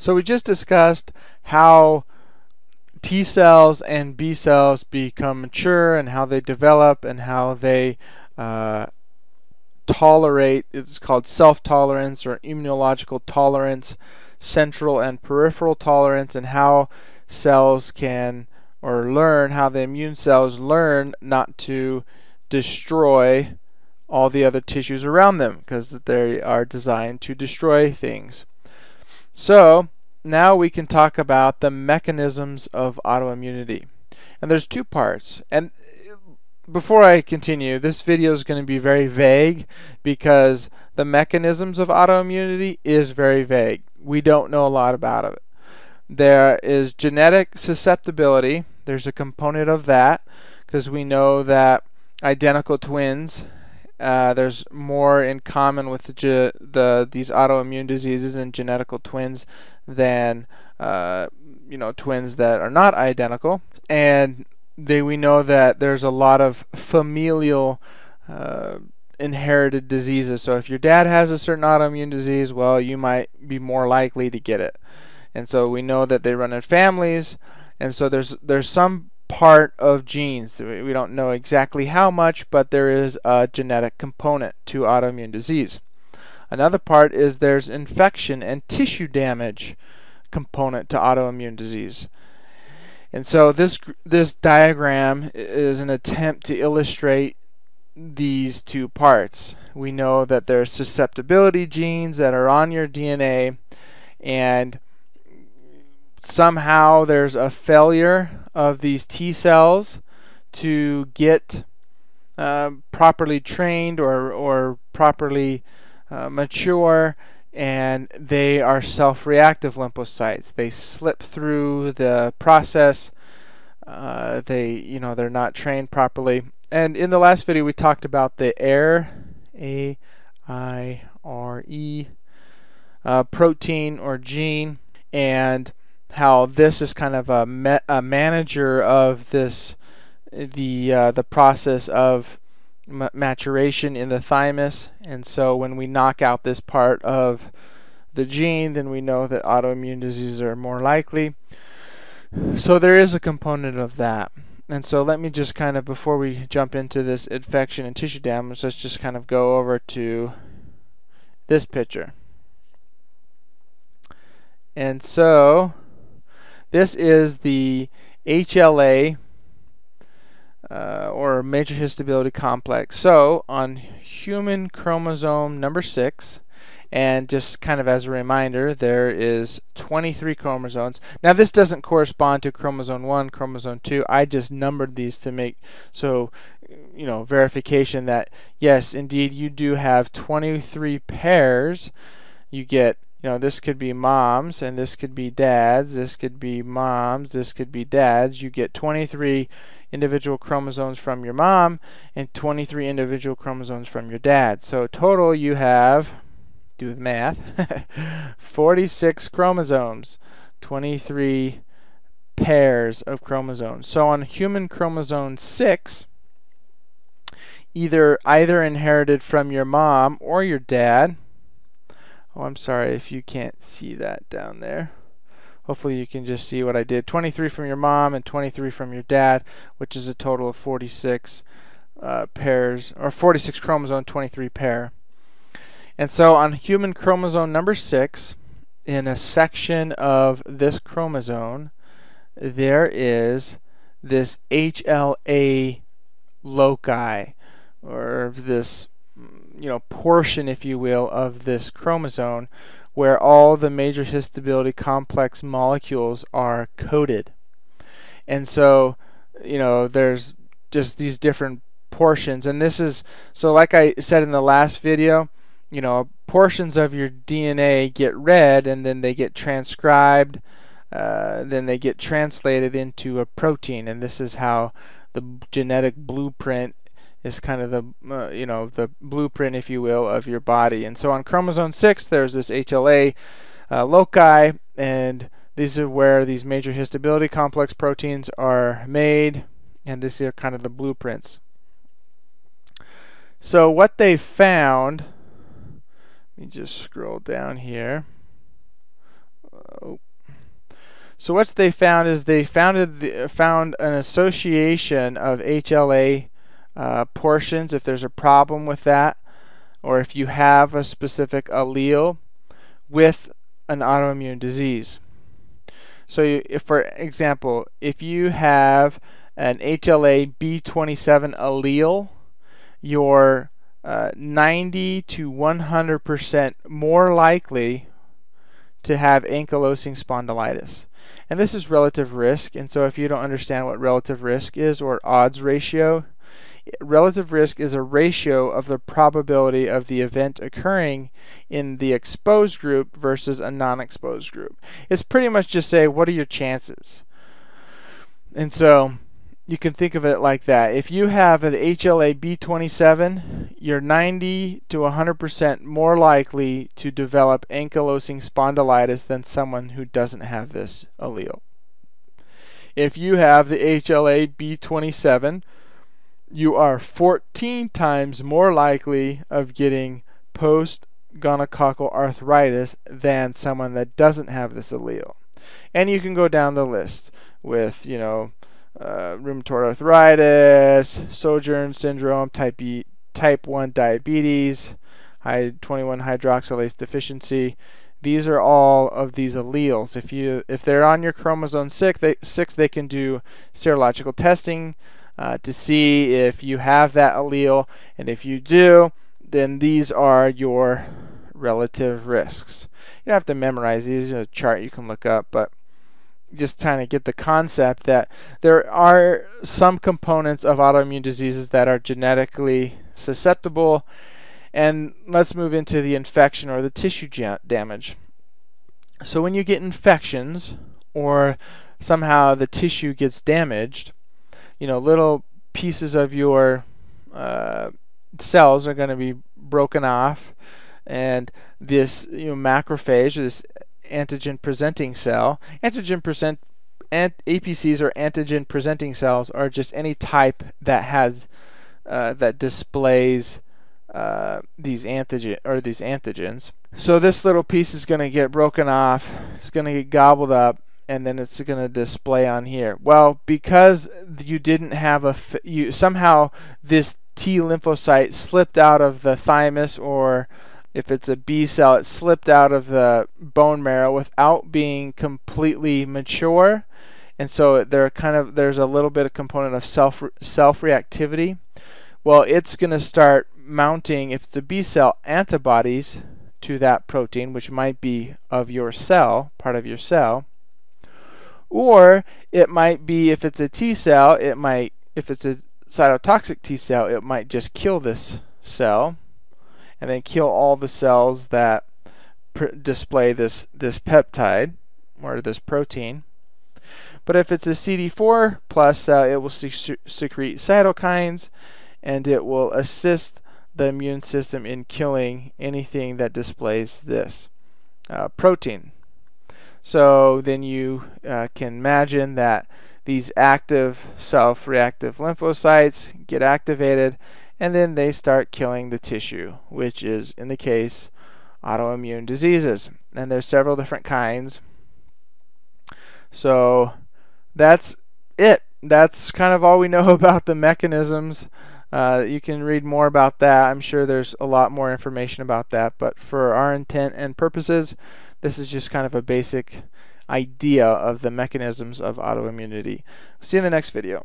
So we just discussed how T cells and B cells become mature and how they develop and how they tolerate, it's called self-tolerance or immunological tolerance, central and peripheral tolerance, and how cells can or learn, how the immune cells learn not to destroy all the other tissues around them because they are designed to destroy things. So now we can talk about the mechanisms of autoimmunity. And there's two parts. And before I continue, this video is going to be very vague because the mechanisms of autoimmunity is very vague. We don't know a lot about it. There is genetic susceptibility. There's a component of that because we know that identical twins, there's more in common with these autoimmune diseases in genetical twins than twins that are not identical, and we know that there's a lot of familial inherited diseases. So if your dad has a certain autoimmune disease, well, you might be more likely to get it, and so we know that they run in families, and so there's some part of genes. We don't know exactly how much, but there is a genetic component to autoimmune disease. Another part is there's infection and tissue damage component to autoimmune disease. And so this diagram is an attempt to illustrate these two parts. We know that there's susceptibility genes that are on your DNA, and somehow there's a failure of these T cells to get properly trained or properly mature, and they are self-reactive lymphocytes. They slip through the process. They're not trained properly. And in the last video we talked about the AIRE, A-I-R-E protein or gene, and how this is kind of a manager of this, the process of maturation in the thymus. And so when we knock out this part of the gene, then we know that autoimmune diseases are more likely. So there is a component of that. And so let me just kind of, before we jump into this infection and tissue damage, let's just kind of go over to this picture. And so this is the HLA or major histobility complex. So on human chromosome number 6, and just kind of as a reminder, there is 23 chromosomes. Now this doesn't correspond to chromosome 1, chromosome 2. I just numbered these to make verification that yes, indeed you do have 23 pairs. You get this could be moms, and this could be dads, this could be moms, this could be dads. You get 23 individual chromosomes from your mom and 23 individual chromosomes from your dad. So total you have, do the math, 46 chromosomes, 23 pairs of chromosomes. So on human chromosome 6, either inherited from your mom or your dad. Oh, I'm sorry if you can't see that down there. Hopefully you can just see what I did. 23 from your mom and 23 from your dad, which is a total of 46 pairs, or 46 chromosome, 23 pair. And so on human chromosome number 6, in a section of this chromosome, there is this HLA loci, or this portion, if you will, of this chromosome where all the major histobility complex molecules are coded. And so, there's just these different portions. And this is, so like I said in the last video, portions of your DNA get read and then they get transcribed, then they get translated into a protein. And this is how the genetic blueprint is kind of the blueprint, if you will, of your body. And so on chromosome 6, there's this HLA loci, and these are where these major histobility complex proteins are made, and these are kind of the blueprints. So what they found, let me just scroll down here. Oh, So what they found is they found an association of HLA portions, if there's a problem with that, or if you have a specific allele, with an autoimmune disease. So if, for example, if you have an HLA-B27 allele, you're 90 to 100% more likely to have ankylosing spondylitis. And this is relative risk, and so if you don't understand what relative risk is, or odds ratio, relative risk is a ratio of the probability of the event occurring in the exposed group versus a non-exposed group. It's pretty much just say, what are your chances? And so you can think of it like that. If you have an HLA-B27, you're 90 to 100% more likely to develop ankylosing spondylitis than someone who doesn't have this allele. If you have the HLA-B27, you are 14 times more likely of getting postgonococcal arthritis than someone that doesn't have this allele. And you can go down the list with, you know, rheumatoid arthritis, sojourn syndrome, type 1 diabetes, 21 hydroxylase deficiency. These are all of these alleles. If they're on your chromosome 6, they can do serological testing to see if you have that allele, and if you do, then these are your relative risks. You don't have to memorize these. There's a chart you can look up, but just kind of get the concept that there are some components of autoimmune diseases that are genetically susceptible. And let's move into the infection or the tissue damage. So when you get infections, or somehow the tissue gets damaged, you know, little pieces of your cells are going to be broken off, and this, you know, macrophage, this antigen-presenting cell, APCs or antigen-presenting cells are just any type that has that displays these antigens. So this little piece is going to get broken off. It's going to get gobbled up, and then it's going to display on here. Well, because you didn't have somehow this T lymphocyte slipped out of the thymus, or if it's a B cell, it slipped out of the bone marrow without being completely mature, and so there's a little bit of component of self-reactivity. Well, it's going to start mounting, if it's a B cell, antibodies to that protein, which might be of your cell, part of your cell. Or it might be, if it's a T cell, it might, if it's a cytotoxic T cell, it might just kill this cell and then kill all the cells that display this peptide or this protein. But if it's a CD4 plus cell, it will secrete cytokines, and it will assist the immune system in killing anything that displays this protein. So then you can imagine that these active self-reactive lymphocytes get activated, and then they start killing the tissue, which is, in the case, autoimmune diseases. And there's several different kinds. So that's it. That's kind of all we know about the mechanisms. You can read more about that. I'm sure there's a lot more information about that, but for our intent and purposes, this is just kind of a basic idea of the mechanisms of autoimmunity. See you in the next video.